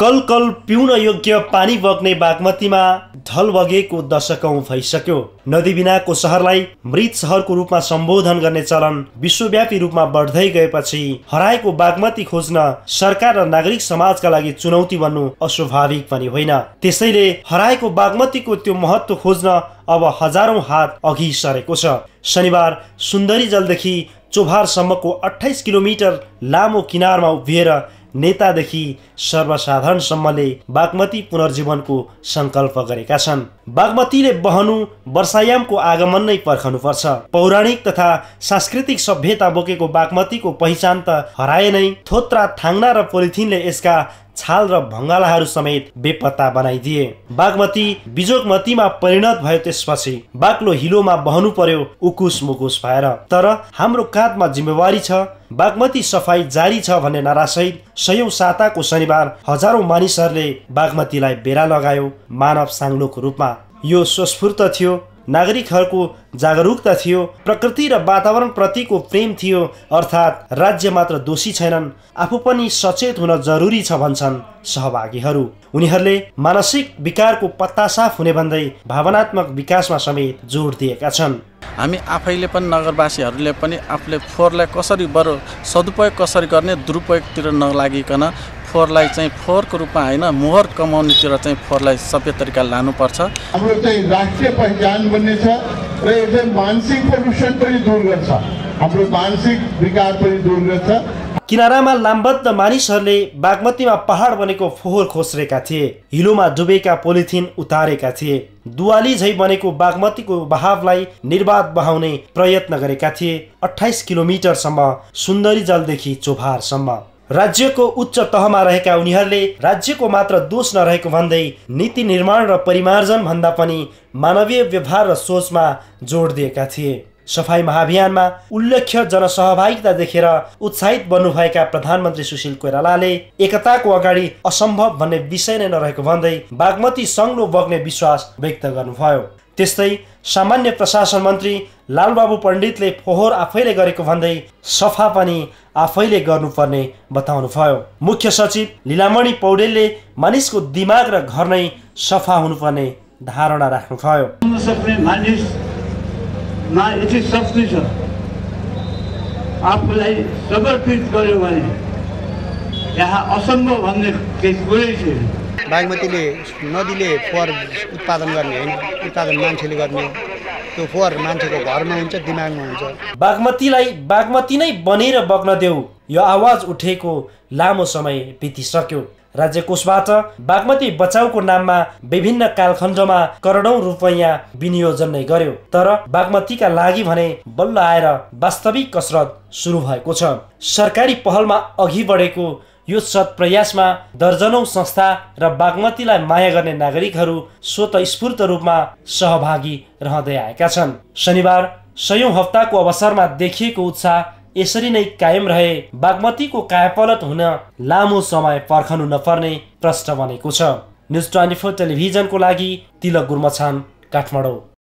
Call call पिउन योग्य पानी बग्ने बागमतीमा ढल बगेको दशकौं भइसक्यो। नदी बिनाको शहरलाई मृत शहरको रूपमा सम्बोधन गर्ने चलन विश्वव्यापी रूपमा बढ्दै गएपछि हराएको बागमती खोज्न सरकार र नागरिक समाजका लागि चुनौती बन्नु अस्वाभाविक पनि होइन। त्यसैले हराएको बागमतीको त्यो महत्त्व खोज्न अब हजारौं हात अघि सरेको छ। शनिबार सुन्दरी जलदेखि चोभारसम्मको 28 किलोमिटर लामो किनारमा उभिएर नेतादेखि सर्वसाधारणसम्मले बागमती पुनर्जीवनको संकल्प गरेका छन्। बागमतीले बहनु वर्षायामको आगमन नै पर्खनुपर्छ। पौराणिक तथा सांस्कृतिक सभ्यता बोकेको बागमतीको पहिचान त हराए नै। थोत्रा, थाङ्ना र पोलिथिनले यसका छाल र भङ्गालाहरू समेत बेपत्ता बनाइदिए। बागमती बिजोगमतीमा परिणत भयो। त्यसपछि बाक्लो हिलोमा बहनु पर्यो उकुस मुकुस भएर। तर हाम्रो काँधमा जिम्मेवारी छ, बागमती सफाई जारी छ भन्ने नारासहित सयौं साताको शनिबार हजारौं मानिसहरूले बागमतीलाई बेरा लगायो मानव साङ्लोको रूपमा। यो स्वस्फूर्त थियो, नागरिकहरूको जागरुकता थियो, प्रकृति र वातावरण प्रतिको प्रेम थियो। अर्थात् राज्य मात्र दोषी छैनन्, आफू पनि सचेत हुन जरुरी छ भन्छन् सहभागीहरू। उनीहरूले मानसिक विकारको पत्ता साफ हुने भन्दै भावनात्मक विकासमा समेत जोड दिएका छन्। हामी आफैले पनि, नगरवासीहरूले पनि आफूले फोहोरलाई कसरी बरु सदुपयोग कसरी गर्ने, दुरुपयोगतिर नलागिकन फोहोरलाई चाहिँ फोहोरको रूपमा होइन मोहर कमाउनेतिर चाहिँ फोहोरलाई सभ्य तरिका लानुपर्छ। हाम्रो चाहिँ राष्ट्रिय पहिचान बन्नेछ र यो चाहिँ मानसिक प्रदूषण पनि दूर गर्छ, हाम्रो मानसिक विकार पनि दूर गर्छ। किनारामा लामबद्ध मानिसहरूले बागमतीमा पहाड बनेको फोहोर खोस्रेका थिए, हिलोमा डुबेका पोलिथिन उतारेका थिए, दुवाली झै बनेको बागमतीको बहावलाई निर्वाध बहाउने प्रयत्न गरेका थिए। 28 किलोमिटरसम्म सुन्दरी जलदेखि चोभारसम्म राज्यको उच्च तहमा रहेका उनीहरूले राज्यको मात्र दोष नरहेको भन्दै नीति निर्माण र परिमार्जन भन्दा पनि मानवीय व्यवहार र सोचमा जोड दिएका थिए। सफाई महाभियानमा उल्लेख्य जनसहभागिता देखेर उत्साहित बन्नुभएका प्रधानमन्त्री सुशील कोईरालाले एकताको अगाडि असम्भव भन्ने विषय नै नरहेको भन्दै बागमती सङ्लो बग्ने विश्वास व्यक्त गर्नुभयो। त्यस्तै सामान्य प्रशासन मन्त्री लालबाबु पण्डितले फोहोर आफैले गरेको भन्दै सफा पनि आफैले गर्नुपर्ने बताउनुभयो। मुख्य सचिव लीलामणि पौडेले मानिसको दिमाग र घर नै सफा हुनुपर्ने धारणा राख्नुभयो। यति शक्ति छ, आफूलाई समर्पित गर्यो भने यहाँ असम्भव भन्ने केही कुरै छैन। बागमतीले नदीले फोहोर उत्पादन गर्ने होइन, उत्पादन मान्छेले गर्ने। त्यो फोहोर मान्छेको घरमा हुन्छ, दिमागमा हुन्छ। बागमतीलाई बागमती नै बनेर बग्न देऊ, यो आवाज उठेको लामो समय बितिसक्यो। राज्य कोषबाट बागमती बचाउको नाममा विभिन्न कालखण्डमा करोडौं रुपैयाँ विनियोजन नै गर्यो, तर बागमतीका लागि भने बल्ल आएर वास्तविक कसरत सुरु भएको छ। सरकारी पहलमा अघि बढेको यो सत्प्रयासमा दर्जनौं संस्था र बागमतीलाई माया गर्ने नागरिकहरू स्वतस्फूर्त रूपमा सहभागी रहँदै आएका छन्। शनिबार सयौं हप्ताको अवसरमा देखिएको उत्साह यसरी नै कायम रहे, बागमतीको कायापलट हुन लामो समय पर्खनु नपर्ने प्रश्न बनेको छ। न्युज 24 टेलिभिजनको लागि तिलक गुरुमछान, काठमाडौँ।